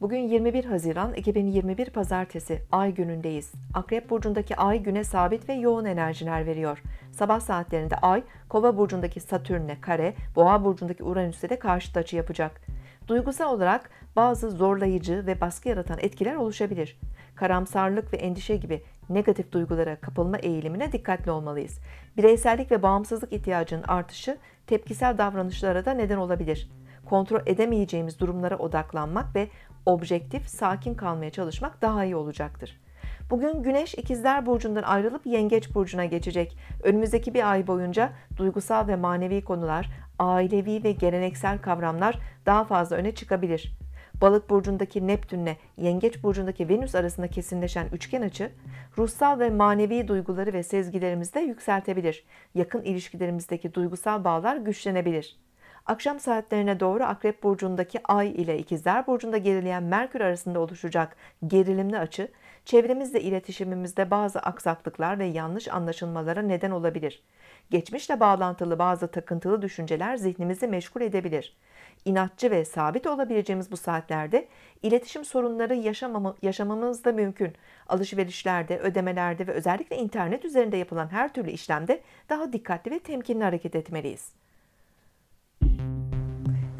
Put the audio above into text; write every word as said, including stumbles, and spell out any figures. Bugün yirmi bir Haziran iki bin yirmi bir Pazartesi, ay günündeyiz. Akrep burcundaki ay güne sabit ve yoğun enerjiler veriyor. Sabah saatlerinde ay, Kova burcundaki Satürn'le kare, Boğa burcundaki Uranüs'e de karşıt açı yapacak. Duygusal olarak bazı zorlayıcı ve baskı yaratan etkiler oluşabilir. Karamsarlık ve endişe gibi negatif duygulara kapılma eğilimine dikkatli olmalıyız. Bireysellik ve bağımsızlık ihtiyacının artışı tepkisel davranışlara da neden olabilir. Kontrol edemeyeceğimiz durumlara odaklanmak ve objektif, sakin kalmaya çalışmak daha iyi olacaktır. Bugün Güneş İkizler Burcu'ndan ayrılıp Yengeç Burcu'na geçecek. Önümüzdeki bir ay boyunca duygusal ve manevi konular, ailevi ve geleneksel kavramlar daha fazla öne çıkabilir. Balık burcundaki Neptün'le Yengeç burcundaki Venüs arasında kesinleşen üçgen açı, ruhsal ve manevi duyguları ve sezgilerimizi de yükseltebilir. Yakın ilişkilerimizdeki duygusal bağlar güçlenebilir. Akşam saatlerine doğru Akrep burcundaki Ay ile İkizler burcunda gerileyen Merkür arasında oluşacak gerilimli açı, çevremizle iletişimimizde bazı aksaklıklar ve yanlış anlaşılmalara neden olabilir. Geçmişle bağlantılı bazı takıntılı düşünceler zihnimizi meşgul edebilir. İnatçı ve sabit olabileceğimiz bu saatlerde iletişim sorunları yaşamam- yaşamamız da mümkün. Alışverişlerde, ödemelerde ve özellikle internet üzerinde yapılan her türlü işlemde daha dikkatli ve temkinli hareket etmeliyiz.